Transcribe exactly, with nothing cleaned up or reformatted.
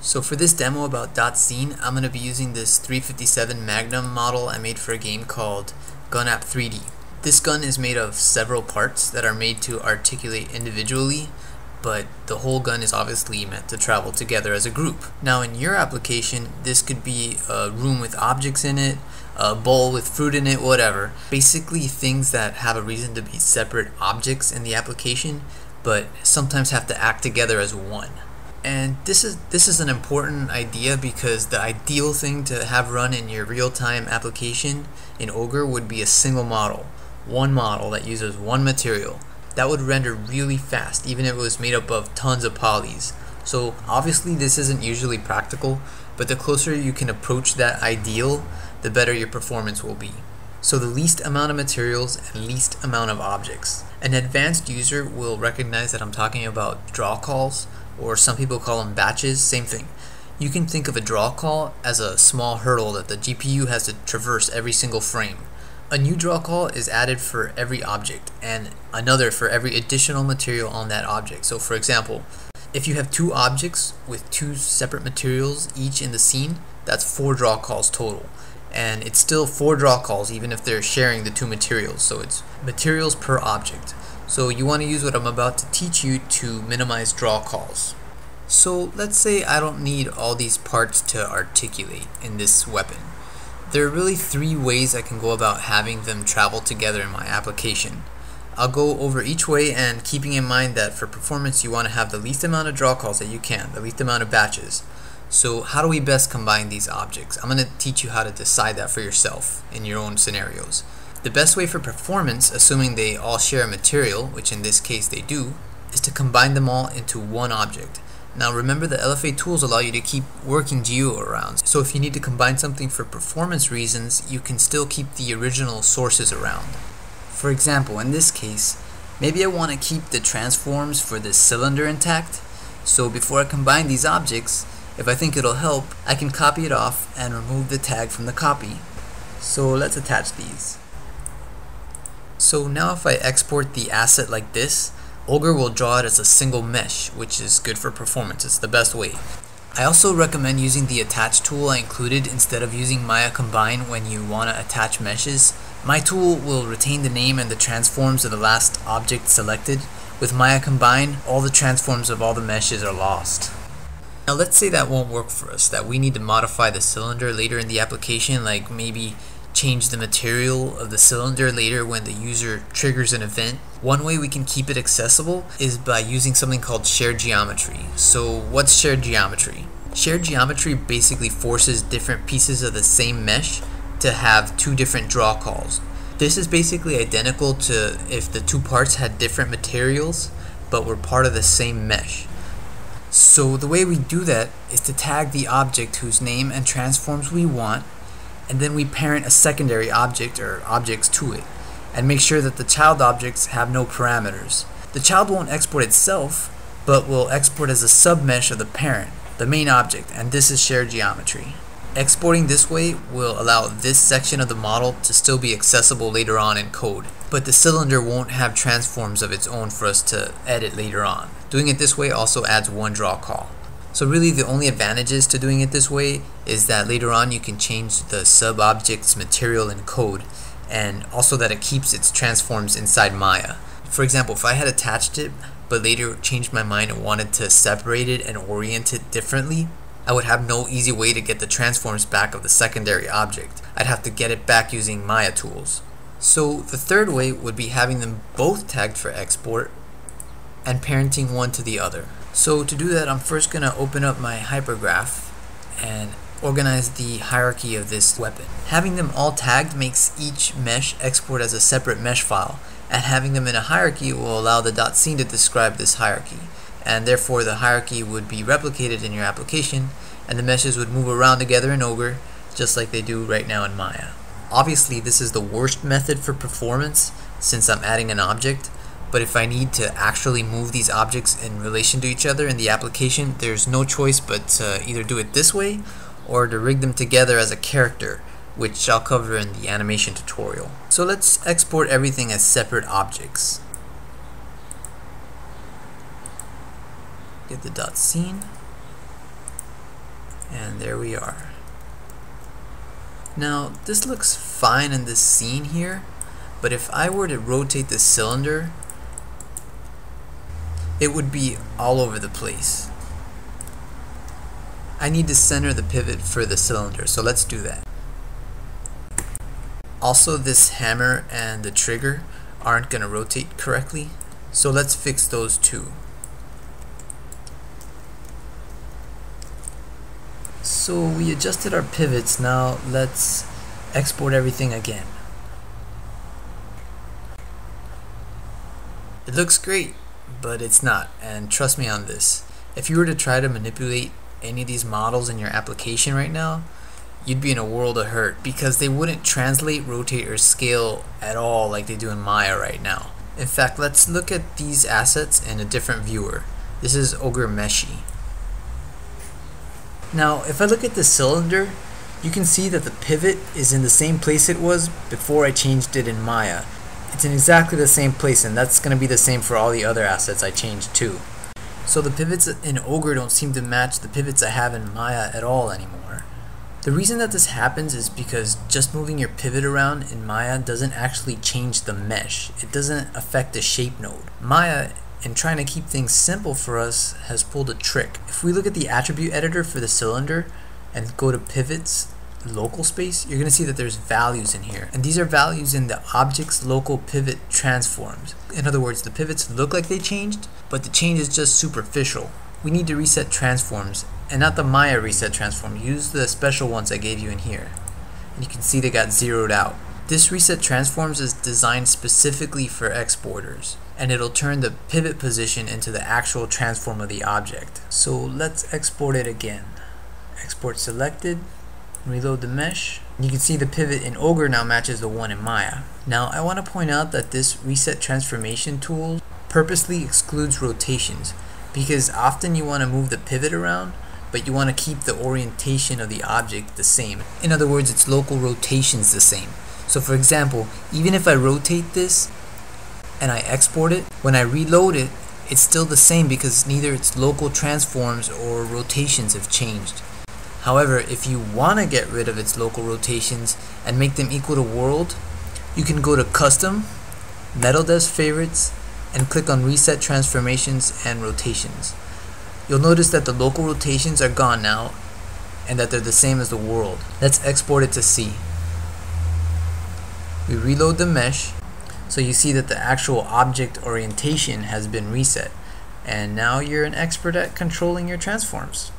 So for this demo about dot scene, I'm going to be using this three fifty-seven Magnum model I made for a game called Gun App three D. This gun is made of several parts that are made to articulate individually, but the whole gun is obviously meant to travel together as a group. Now in your application, this could be a room with objects in it, a bowl with fruit in it, whatever. Basically things that have a reason to be separate objects in the application, but sometimes have to act together as one. And this is this is an important idea, because the ideal thing to have run in your real-time application in Ogre would be a single model, one model that uses one material. That would render really fast, even if it was made up of tons of polys. So obviously this isn't usually practical, but the closer you can approach that ideal, the better your performance will be. So the least amount of materials and least amount of objects. An advanced user will recognize that I'm talking about draw calls, or some people call them batches, same thing. You can think of a draw call as a small hurdle that the G P U has to traverse every single frame. A new draw call is added for every object, and another for every additional material on that object. So for example, if you have two objects with two separate materials each in the scene, that's four draw calls total. And it's still four draw calls even if they're sharing the two materials, so it's materials per object. So you want to use what I'm about to teach you to minimize draw calls. So let's say I don't need all these parts to articulate in this weapon. There are really three ways I can go about having them travel together in my application. I'll go over each way, and keeping in mind that for performance you want to have the least amount of draw calls that you can, the least amount of batches. So how do we best combine these objects? I'm going to teach you how to decide that for yourself in your own scenarios. The best way for performance, assuming they all share a material, which in this case they do, is to combine them all into one object. Now remember, the L F A tools allow you to keep working geo around, so if you need to combine something for performance reasons, you can still keep the original sources around. For example, in this case, maybe I want to keep the transforms for this cylinder intact, so before I combine these objects, if I think it'll help, I can copy it off and remove the tag from the copy. So let's attach these. So now if I export the asset like this, Ogre will draw it as a single mesh, which is good for performance. It's the best way. I also recommend using the attach tool I included instead of using Maya Combine when you want to attach meshes. My tool will retain the name and the transforms of the last object selected. With Maya Combine, all the transforms of all the meshes are lost. Now let's say that won't work for us, that we need to modify the cylinder later in the application, like maybe change the material of the cylinder later when the user triggers an event. One way we can keep it accessible is by using something called shared geometry. So what's shared geometry? Shared geometry basically forces different pieces of the same mesh to have two different draw calls. This is basically identical to if the two parts had different materials but were part of the same mesh. So the way we do that is to tag the object whose name and transforms we want, and then we parent a secondary object or objects to it, and make sure that the child objects have no parameters. The child won't export itself, but will export as a submesh of the parent, the main object, and this is shared geometry. Exporting this way will allow this section of the model to still be accessible later on in code, but the cylinder won't have transforms of its own for us to edit later on. Doing it this way also adds one draw call. So really the only advantages to doing it this way is that later on you can change the sub-object's material in code, and also that it keeps its transforms inside Maya. For example, if I had attached it but later changed my mind and wanted to separate it and orient it differently, I would have no easy way to get the transforms back of the secondary object. I'd have to get it back using Maya tools. So the third way would be having them both tagged for export and parenting one to the other. So to do that, I'm first going to open up my hypergraph and organize the hierarchy of this weapon. Having them all tagged makes each mesh export as a separate mesh file, and having them in a hierarchy will allow the dot scene to describe this hierarchy, and therefore the hierarchy would be replicated in your application, and the meshes would move around together in Ogre just like they do right now in Maya. Obviously this is the worst method for performance since I'm adding an object, but if I need to actually move these objects in relation to each other in the application, there's no choice but to either do it this way or to rig them together as a character, which I'll cover in the animation tutorial. So let's export everything as separate objects. Get the dot scene. And there we are. Now this looks fine in this scene here, but if I were to rotate the cylinder, it would be all over the place. I need to center the pivot for the cylinder, so let's do that. Also, this hammer and the trigger aren't going to rotate correctly, so let's fix those two. So we adjusted our pivots. Now let's export everything again. It looks great, but it's not, and trust me on this. If you were to try to manipulate any of these models in your application right now, you'd be in a world of hurt, because they wouldn't translate, rotate, or scale at all like they do in Maya right now. In fact, let's look at these assets in a different viewer. This is OgreMesh. Now, if I look at the cylinder, you can see that the pivot is in the same place it was before I changed it in Maya. It's in exactly the same place, and that's going to be the same for all the other assets I changed too. So the pivots in Ogre don't seem to match the pivots I have in Maya at all anymore. The reason that this happens is because just moving your pivot around in Maya doesn't actually change the mesh. It doesn't affect the shape node. Maya, and trying to keep things simple for us, has pulled a trick. If we look at the attribute editor for the cylinder and go to pivots, local space, you're gonna see that there's values in here. And these are values in the object's local pivot transforms. In other words, the pivots look like they changed, but the change is just superficial. We need to reset transforms, and not the Maya reset transform. Use the special ones I gave you in here. And you can see they got zeroed out. This reset transforms is designed specifically for exporters, and it'll turn the pivot position into the actual transform of the object. So let's export it again. Export selected, reload the mesh. You can see the pivot in Ogre now matches the one in Maya. Now I want to point out that this reset transformation tool purposely excludes rotations, because often you want to move the pivot around, but you want to keep the orientation of the object the same. In other words, its local rotation's the same. So for example, even if I rotate this, and I export it, when I reload it, it's still the same because neither its local transforms or rotations have changed. However, if you want to get rid of its local rotations and make them equal to world, you can go to Custom, Metaldesk Favorites, and click on Reset Transformations and Rotations. You'll notice that the local rotations are gone now and that they're the same as the world. Let's export it to C. We reload the mesh. So you see that the actual object orientation has been reset, and now you're an expert at controlling your transforms.